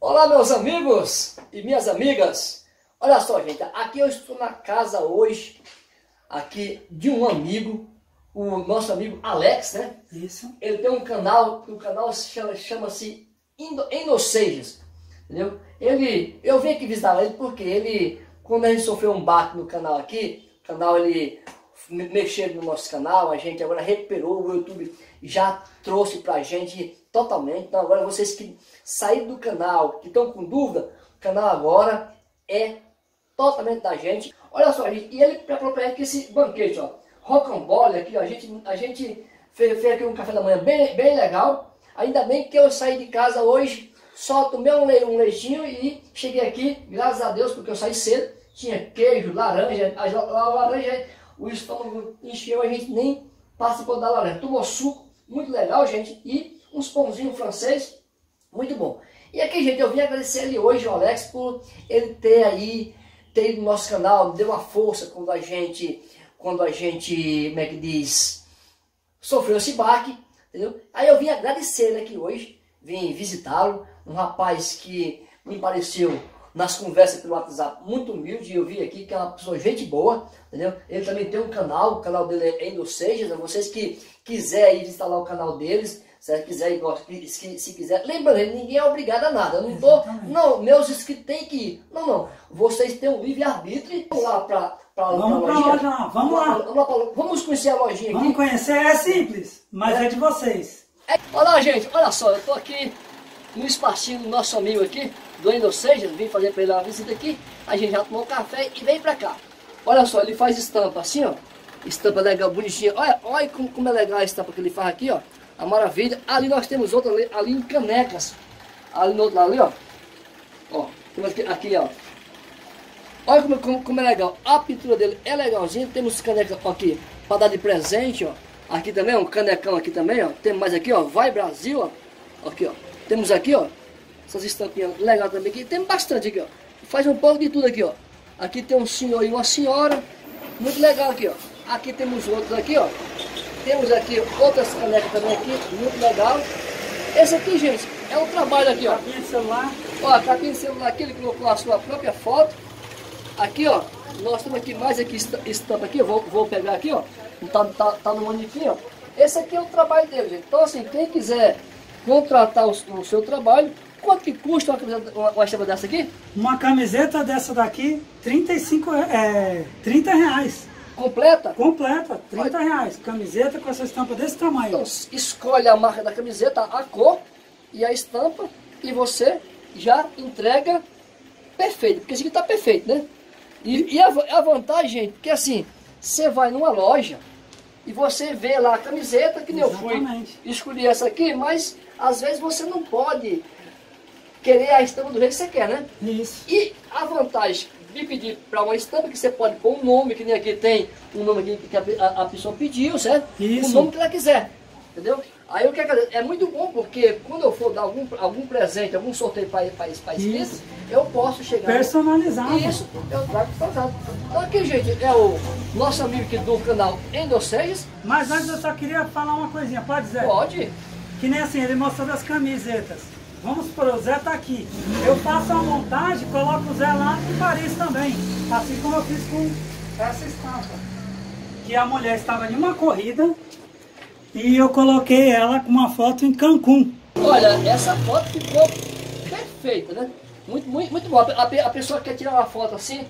Olá meus amigos e minhas amigas, olha só gente, aqui eu estou na casa hoje, aqui de um amigo, o nosso amigo Alex, né? Isso. Ele tem um canal, o canal chama-se Endo Seje, entendeu? Eu vim aqui visitar ele porque ele, quando a gente sofreu um baque no canal aqui, o canal ele mexeu no nosso canal, a gente agora recuperou, o YouTube já trouxe pra gente totalmente. Então agora vocês que saíram do canal, que estão com dúvida, o canal agora é totalmente da gente. Olha só, gente, e ele preparou pra gente esse banquete, ó. Rocambole aqui, ó, a gente fez aqui um café da manhã bem legal. Ainda bem que eu saí de casa hoje, só tomei um leitinho e cheguei aqui, graças a Deus, porque eu saí cedo. Tinha queijo, laranja, a laranja, o estômago encheu, a gente nem participou da laranja. Tomou suco, muito legal, gente, e uns pãozinhos francês, muito bom. E aqui, gente, eu vim agradecer ele hoje, o Alex, por ele ter ido no nosso canal, deu uma força quando a gente, como é que diz, sofreu esse baque, entendeu? Aí eu vim agradecer ele aqui hoje, vim visitá-lo, um rapaz que me pareceu, nas conversas pelo WhatsApp, muito humilde, e eu vi aqui que é uma pessoa, gente boa, entendeu? Ele também tem um canal, o canal dele é Endo Seje, né? Vocês que quiserem instalar o canal deles, se quiser, lembrando, ninguém é obrigado a nada. Eu não tô, não, meus inscritos têm que ir. Não, não. Vocês têm um livre-arbítrio. Vamos lá para loja. Não. Vamos conhecer a lojinha aqui. Vamos conhecer, é simples, mas é de vocês. Olá, gente, olha só, eu tô aqui no espacinho do nosso amigo aqui, do Endo Seje, vim fazer para ele uma visita aqui. A gente já tomou um café e veio para cá. Olha só, ele faz estampa assim, ó. Estampa legal, bonitinha. Olha como é legal a estampa que ele faz aqui, ó. A maravilha. Ali nós temos outra ali em canecas. Ali no outro lado ali, ó. Ó, aqui, ó. Olha como é legal. A pintura dele é legalzinha. Temos canecas aqui para dar de presente, ó. Aqui também, um canecão aqui também, ó. Temos mais aqui, ó. Vai Brasil, ó. Aqui, ó. Temos aqui, ó. Essas estampinhas legais também aqui. Tem bastante aqui, ó. Faz um pouco de tudo aqui, ó. Aqui tem um senhor e uma senhora. Muito legal aqui, ó. Aqui temos outros aqui, ó. Temos aqui outras canecas também aqui, muito legal. Esse aqui, gente, é um trabalho aqui, ó. Capinha de celular. Ó, a capinha de celular aqui, ele colocou a sua própria foto. Aqui, ó, nós temos aqui mais aqui, estampa aqui, eu vou pegar aqui, ó. Tá no manequim, ó. Esse aqui é o trabalho dele, gente. Então, assim, quem quiser contratar o seu trabalho, quanto que custa uma estampa dessa aqui? Uma camiseta dessa daqui, R$30. Completa? Completa, R$30. Camiseta com essa estampa desse tamanho. Então, escolhe a marca da camiseta, a cor e a estampa e você já entrega perfeito, porque isso aqui tá perfeito, né? E a vantagem, gente, que assim, você vai numa loja e você vê lá a camiseta, que nem eu fui, escolhi essa aqui, mas às vezes você não pode querer a estampa do jeito que você quer, né? Isso. E a vantagem de pedir para uma estampa, que você pode pôr um nome, que nem aqui tem um nome aqui que a pessoa pediu, certo? Isso. O nome que ela quiser, entendeu? Aí eu quero dizer, é muito bom, porque quando eu for dar algum presente, algum sorteio para escritos, eu posso chegar... Personalizado. Isso, eu trago personalizado. Então aqui, gente, é o nosso amigo aqui do canal Endo Seje. Mas antes eu só queria falar uma coisinha, pode dizer? Pode. Que nem assim, ele mostrou as camisetas. Vamos para o Zé, tá aqui. Eu faço a montagem, coloco o Zé lá em Paris também. Assim como eu fiz com essa estampa. Que a mulher estava em uma corrida e eu coloquei ela com uma foto em Cancún. Olha, essa foto ficou perfeita, né? Muito boa. A pessoa quer tirar uma foto assim,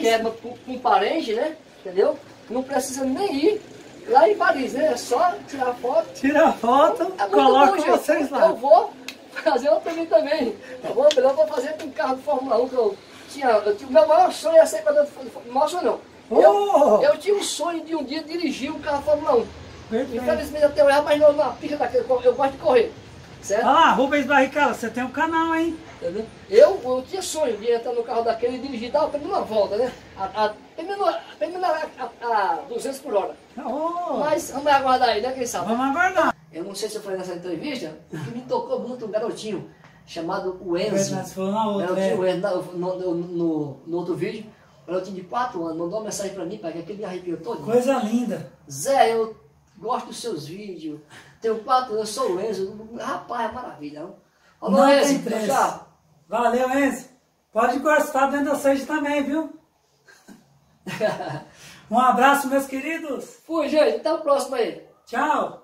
quer com parente, né? Entendeu? Não precisa nem ir lá em Paris, né? É só tirar a foto. Tira a foto, é coloca bom, vocês lá. Eu vou fazer outra também. Eu vou fazer com um carro de Fórmula 1 que eu tinha. O meu maior sonho é ser piloto de Fórmula 1. Eu tinha um sonho de um dia dirigir um carro de Fórmula 1. Perfeito. Infelizmente até hoje, mas não na pista daquele, eu gosto de correr. Certo? Ah, Rubens Barricala, você tem um canal, hein? Entendeu? Eu tinha sonho de entrar no carro daquele e dirigir, dar uma volta, né? A 200 por hora. Oh. Mas vamos aguardar aí, né? Quem sabe? Vamos aguardar. Eu não sei se eu falei nessa entrevista, que me tocou muito um garotinho chamado o Enzo. No outro vídeo, um garotinho de 4 anos, mandou uma mensagem pra mim, pai, que aquele me arrepiou todo. Coisa linda. Zé, eu gosto dos seus vídeos, tenho 4 anos, eu sou o Enzo. Rapaz, é maravilha. Alô, Enzo, tchau. Valeu, Enzo. Pode gostar do Endo Seje também, viu? Um abraço, meus queridos. Fui, gente. Até o próximo aí. Tchau.